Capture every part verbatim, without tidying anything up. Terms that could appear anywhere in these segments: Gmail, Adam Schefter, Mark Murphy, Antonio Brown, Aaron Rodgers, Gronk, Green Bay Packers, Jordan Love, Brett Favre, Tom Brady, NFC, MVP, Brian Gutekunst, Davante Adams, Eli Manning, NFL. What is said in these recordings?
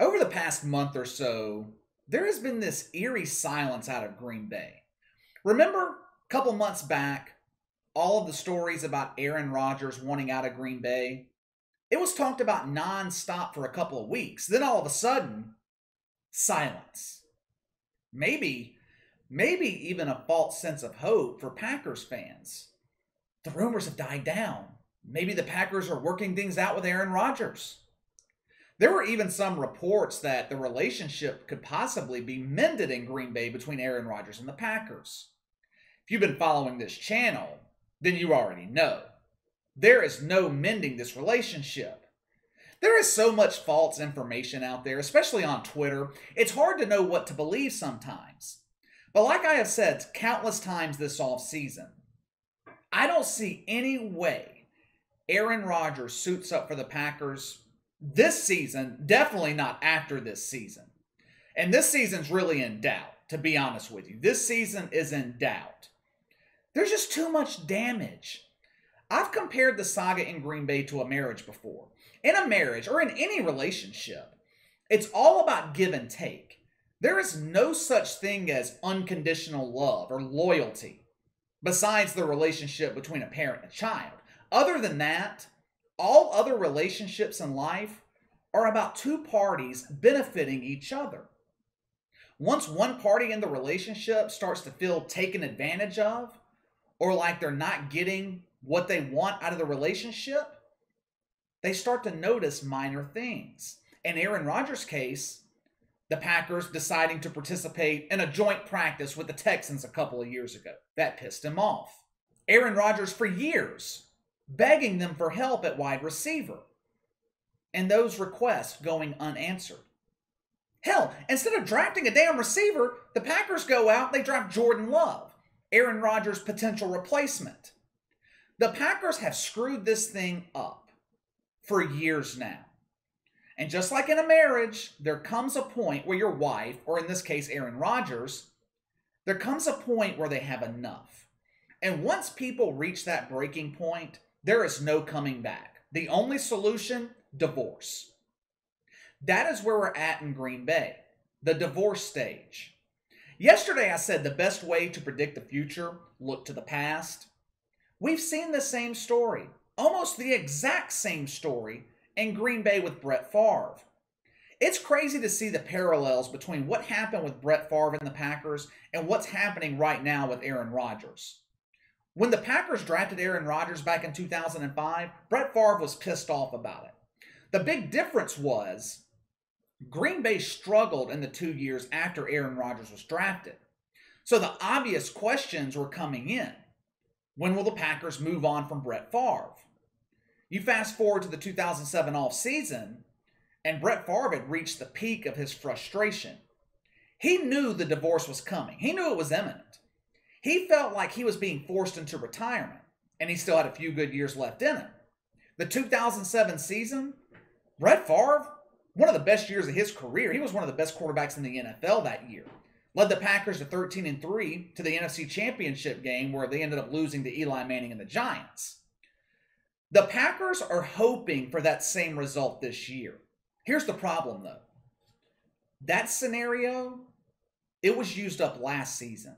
over the past month or so, there has been this eerie silence out of Green Bay. Remember a couple months back, all of the stories about Aaron Rodgers wanting out of Green Bay? It was talked about nonstop for a couple of weeks. Then all of a sudden, silence. Maybe, maybe even a false sense of hope for Packers fans. The rumors have died down. Maybe the Packers are working things out with Aaron Rodgers. There were even some reports that the relationship could possibly be mended in Green Bay between Aaron Rodgers and the Packers. If you've been following this channel, then you already know. There is no mending this relationship. There is so much false information out there, especially on Twitter. It's hard to know what to believe sometimes. But like I have said countless times this offseason, I don't see any way Aaron Rodgers suits up for the Packers this season, definitely not after this season. And this season's really in doubt, to be honest with you. This season is in doubt. There's just too much damage. I've compared the saga in Green Bay to a marriage before. In a marriage or in any relationship, it's all about give and take. There is no such thing as unconditional love or loyalty, besides the relationship between a parent and a child. Other than that, all other relationships in life are about two parties benefiting each other. Once one party in the relationship starts to feel taken advantage of, or like they're not getting what they want out of the relationship, they start to notice minor things. In Aaron Rodgers' case, the Packers deciding to participate in a joint practice with the Texans a couple of years ago. That pissed him off. Aaron Rodgers for years begging them for help at wide receiver, and those requests going unanswered. Hell, instead of drafting a damn receiver, the Packers go out, they draft Jordan Love, Aaron Rodgers' potential replacement. The Packers have screwed this thing up for years now. And just like in a marriage, there comes a point where your wife, or in this case, Aaron Rodgers, there comes a point where they have enough. And once people reach that breaking point, there is no coming back. The only solution, divorce. That is where we're at in Green Bay, the divorce stage. Yesterday I said the best way to predict the future, look to the past. We've seen the same story, almost the exact same story, in Green Bay with Brett Favre. It's crazy to see the parallels between what happened with Brett Favre and the Packers and what's happening right now with Aaron Rodgers. When the Packers drafted Aaron Rodgers back in two thousand five, Brett Favre was pissed off about it. The big difference was Green Bay struggled in the two years after Aaron Rodgers was drafted. So the obvious questions were coming in. When will the Packers move on from Brett Favre? You fast forward to the two thousand seven offseason, and Brett Favre had reached the peak of his frustration. He knew the divorce was coming. He knew it was imminent. He felt like he was being forced into retirement, and he still had a few good years left in him. The two thousand seven season, Brett Favre, one of the best years of his career. He was one of the best quarterbacks in the N F L that year. Led the Packers to thirteen and three to the N F C Championship game, where they ended up losing to Eli Manning and the Giants. The Packers are hoping for that same result this year. Here's the problem, though. That scenario, it was used up last season.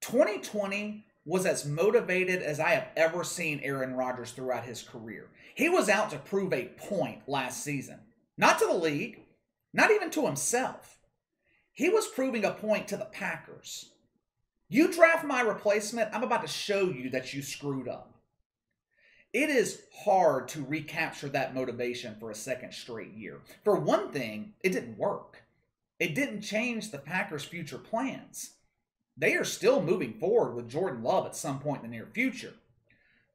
twenty twenty was as motivated as I have ever seen Aaron Rodgers throughout his career. He was out to prove a point last season. Not to the league, not even to himself. He was proving a point to the Packers. You draft my replacement, I'm about to show you that you screwed up. It is hard to recapture that motivation for a second straight year. For one thing, it didn't work. It didn't change the Packers' future plans. They are still moving forward with Jordan Love at some point in the near future.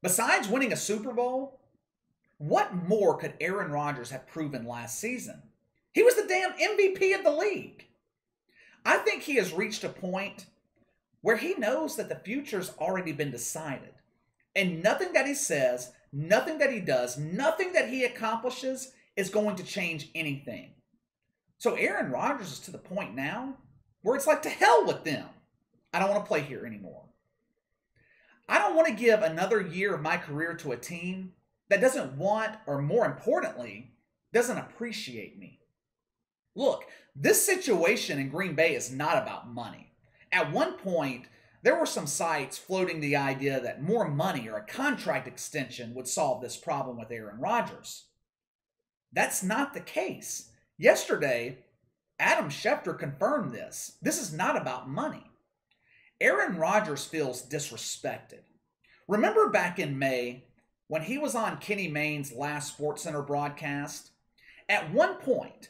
Besides winning a Super Bowl, what more could Aaron Rodgers have proven last season? He was the damn M V P of the league. I think he has reached a point where he knows that the future's already been decided. And nothing that he says, nothing that he does, nothing that he accomplishes is going to change anything. So Aaron Rodgers is to the point now where it's like, to hell with them. I don't want to play here anymore. I don't want to give another year of my career to a team that doesn't want, or more importantly, doesn't appreciate me. Look, this situation in Green Bay is not about money. At one point, there were some sites floating the idea that more money or a contract extension would solve this problem with Aaron Rodgers. That's not the case. Yesterday, Adam Schefter confirmed this. This is not about money. Aaron Rodgers feels disrespected. Remember back in May when he was on Kenny Mayne's last SportsCenter broadcast? At one point,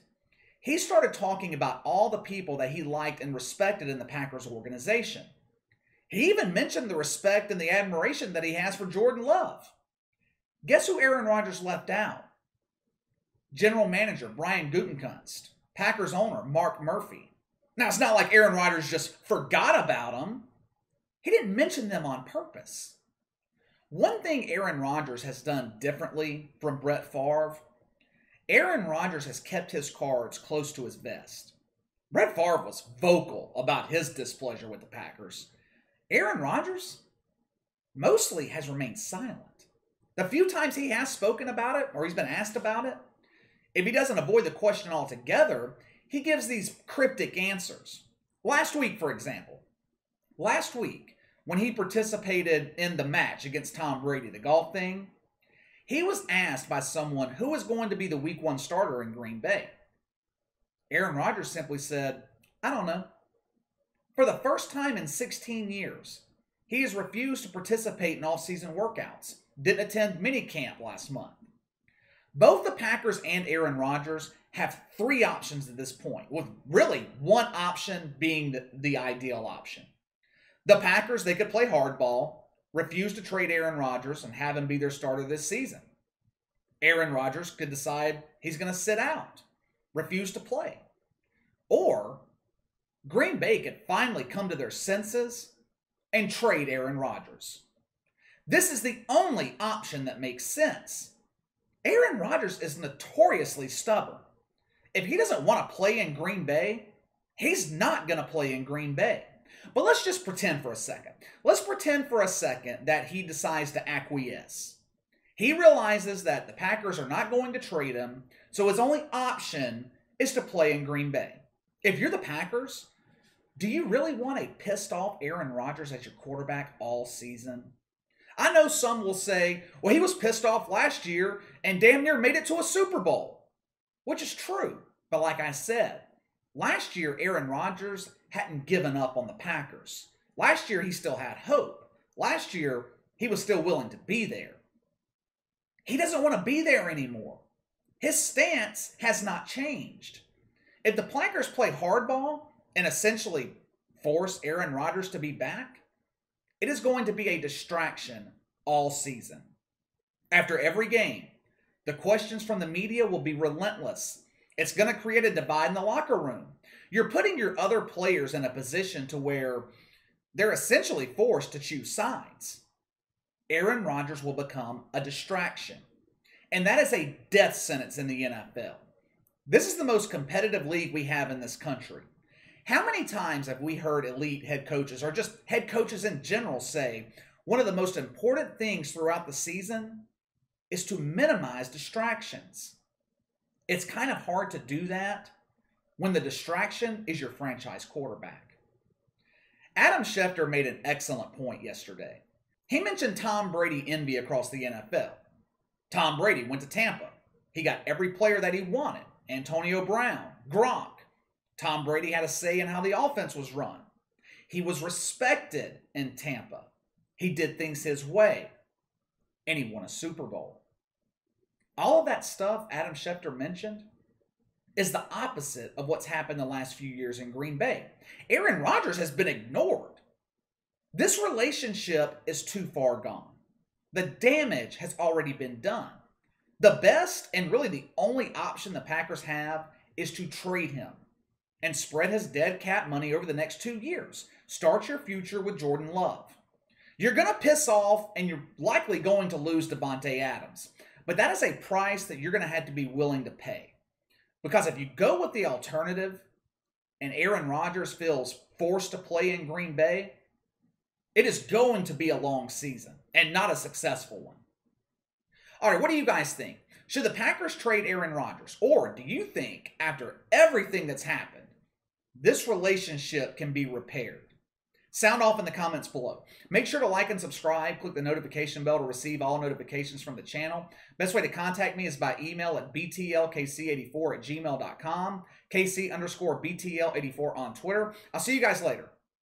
he started talking about all the people that he liked and respected in the Packers organization. He even mentioned the respect and the admiration that he has for Jordan Love. Guess who Aaron Rodgers left out? General Manager Brian Gutekunst, Packers owner Mark Murphy. Now, it's not like Aaron Rodgers just forgot about them. He didn't mention them on purpose. One thing Aaron Rodgers has done differently from Brett Favre, Aaron Rodgers has kept his cards close to his vest. Brett Favre was vocal about his displeasure with the Packers. Aaron Rodgers mostly has remained silent. The few times he has spoken about it or he's been asked about it, if he doesn't avoid the question altogether, he gives these cryptic answers. Last week, for example, last week when he participated in the match against Tom Brady, the golf thing, he was asked by someone who is going to be the week one starter in Green Bay. Aaron Rodgers simply said, "I don't know." For the first time in sixteen years, he has refused to participate in off-season workouts, didn't attend minicamp last month. Both the Packers and Aaron Rodgers have three options at this point, with really one option being the, the ideal option. The Packers, they could play hardball, refuse to trade Aaron Rodgers, and have him be their starter this season. Aaron Rodgers could decide he's going to sit out, refuse to play. Or Green Bay could finally come to their senses and trade Aaron Rodgers. This is the only option that makes sense. Aaron Rodgers is notoriously stubborn. If he doesn't want to play in Green Bay, he's not going to play in Green Bay. But let's just pretend for a second. Let's pretend for a second that he decides to acquiesce. He realizes that the Packers are not going to trade him, so his only option is to play in Green Bay. If you're the Packers, do you really want a pissed off Aaron Rodgers as your quarterback all season? I know some will say, well, he was pissed off last year and damn near made it to a Super Bowl, which is true. But like I said, last year Aaron Rodgers hadn't given up on the Packers. Last year he still had hope. Last year he was still willing to be there. He doesn't want to be there anymore. His stance has not changed. If the Packers play hardball and essentially force Aaron Rodgers to be back, it is going to be a distraction all season. After every game, the questions from the media will be relentless. It's going to create a divide in the locker room. You're putting your other players in a position to where they're essentially forced to choose sides. Aaron Rodgers will become a distraction. And that is a death sentence in the N F L. This is the most competitive league we have in this country. How many times have we heard elite head coaches or just head coaches in general say one of the most important things throughout the season is to minimize distractions? It's kind of hard to do that when the distraction is your franchise quarterback. Adam Schefter made an excellent point yesterday. He mentioned Tom Brady envy across the N F L. Tom Brady went to Tampa. He got every player that he wanted. Antonio Brown, Gronk. Tom Brady had a say in how the offense was run. He was respected in Tampa. He did things his way. And he won a Super Bowl. All of that stuff Adam Schefter mentioned is the opposite of what's happened the last few years in Green Bay. Aaron Rodgers has been ignored. This relationship is too far gone. The damage has already been done. The best and really the only option the Packers have is to trade him and spread his dead cap money over the next two years. Start your future with Jordan Love. You're going to piss off and you're likely going to lose Davante Adams. But that is a price that you're going to have to be willing to pay. Because if you go with the alternative and Aaron Rodgers feels forced to play in Green Bay, it is going to be a long season and not a successful one. All right, what do you guys think? Should the Packers trade Aaron Rodgers? Or do you think, after everything that's happened, this relationship can be repaired? Sound off in the comments below. Make sure to like and subscribe. Click the notification bell to receive all notifications from the channel. Best way to contact me is by email at b t l k c eight four at gmail dot com, kc underscore b t l eight four on Twitter. I'll see you guys later.